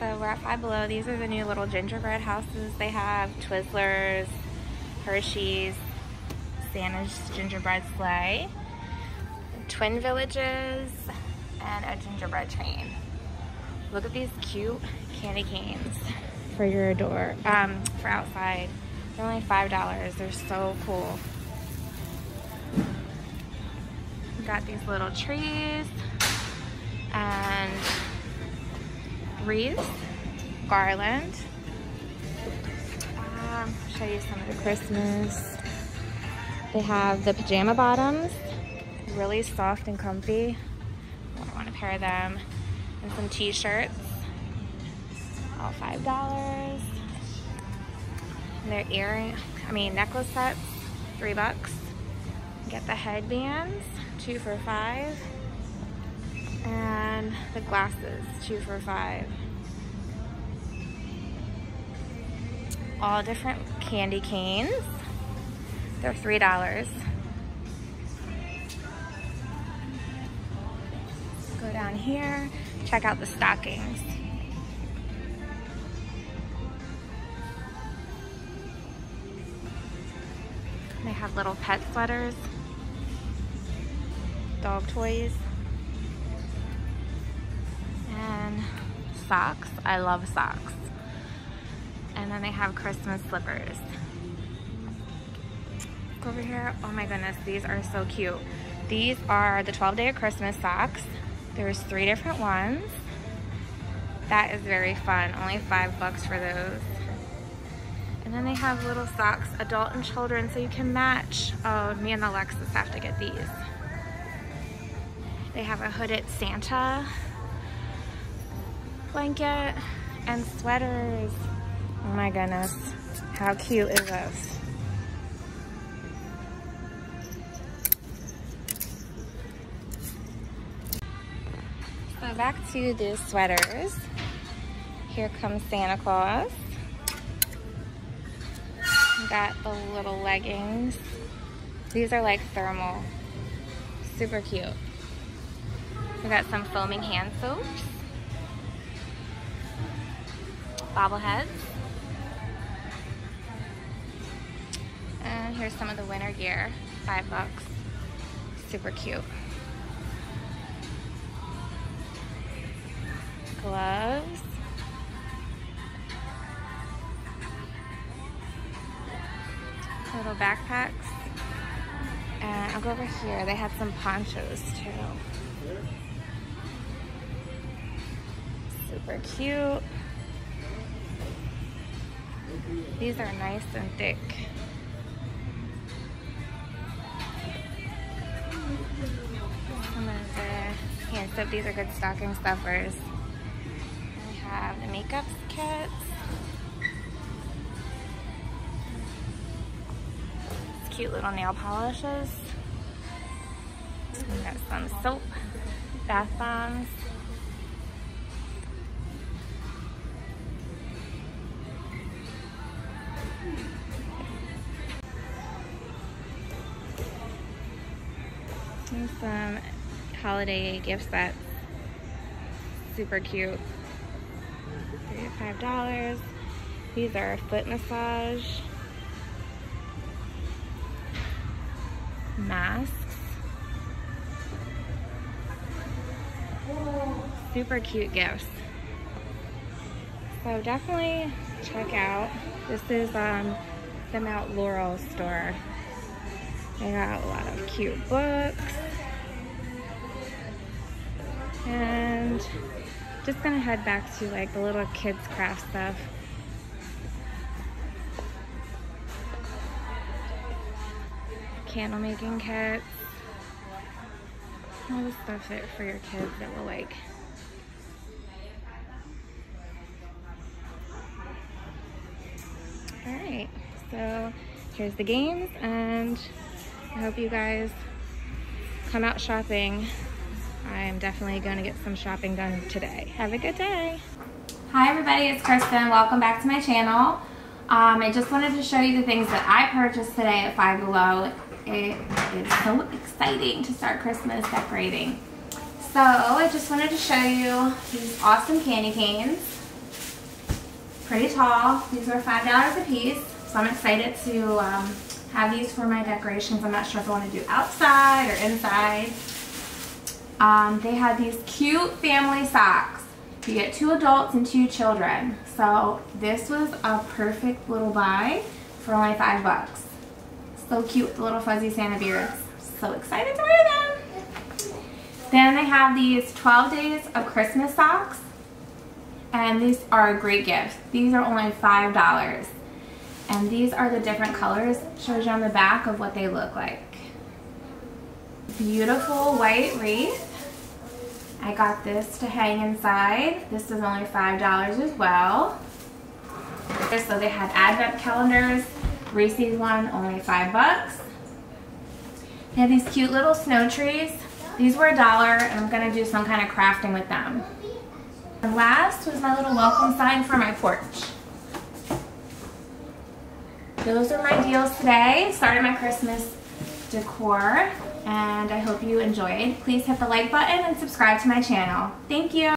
So we're at Five Below. These are the new little gingerbread houses they have. Twizzlers, Hershey's, Santa's gingerbread sleigh, twin villages, and a gingerbread train. Look at these cute candy canes for your door, for outside. They're only $5. They're so cool. We got these little trees and wreaths, garland. I'll show you some of the Christmas. They have the pajama bottoms, really soft and comfy. I want to pair them. And some t-shirts, all $5. And their necklace sets, $3. Get the headbands, 2 for $5. And the glasses, 2 for $5. All different candy canes. They're $3. Go down here, check out the stockings. They have little pet sweaters, dog toys, and socks. I love socks. And then they have Christmas slippers. Look over here. Oh my goodness, these are so cute. These are the 12 Day of Christmas socks. There's 3 different ones. That is very fun. Only $5 for those. And then they have little socks, adult and children, so you can match. Oh, me and Alexis have to get these. They have a hooded Santa blanket and sweaters. Oh my goodness. How cute is this? So back to the sweaters. Here comes Santa Claus. We got the little leggings. These are like thermal. Super cute. We got some foaming hand soaps. Bobbleheads. And here's some of the winter gear. $5. Super cute. Gloves. Little backpacks. And I'll go over here. They had some ponchos too. Super cute. These are nice and thick. Some of the hand soap. These are good stocking stuffers. We have the makeup kits. It's cute little nail polishes. We got some soap, bath bombs. And some holiday gift sets. Super cute. $35. These are foot massage. Masks. Super cute gifts. So definitely check out. This is the Mount Laurel store. They got a lot of cute books. And just gonna head back to like the little kids craft stuff. Candle making kits. All the stuff that for your kids that will like. All right, so here's the games, and I hope you guys come out shopping. I'm definitely going to get some shopping done today. Have a good day. Hi everybody, it's Kristen. Welcome back to my channel. I just wanted to show you the things that I purchased today at Five Below. It is so exciting to start Christmas decorating. So I just wanted to show you these awesome candy canes. pretty tall. These were $5 a piece, so I'm excited to have these for my decorations. I'm not sure if I want to do outside or inside. They had these cute family socks. You get 2 adults and 2 children. So this was a perfect little buy for only $5. So cute, the little fuzzy Santa beards. So excited to wear them. Then they have these 12 days of Christmas socks. And these are a great gift. These are only $5. And these are the different colors. Shows you on the back of what they look like. Beautiful white wreath. I got this to hang inside. This is only $5 as well. So they had advent calendars. Reese's one, only $5. They have these cute little snow trees. These were $1, and I'm gonna do some kind of crafting with them. And last was my little welcome sign for my porch. Those are my deals today. Started my Christmas decor, and I hope you enjoyed. Please hit the like button and subscribe to my channel. Thank you.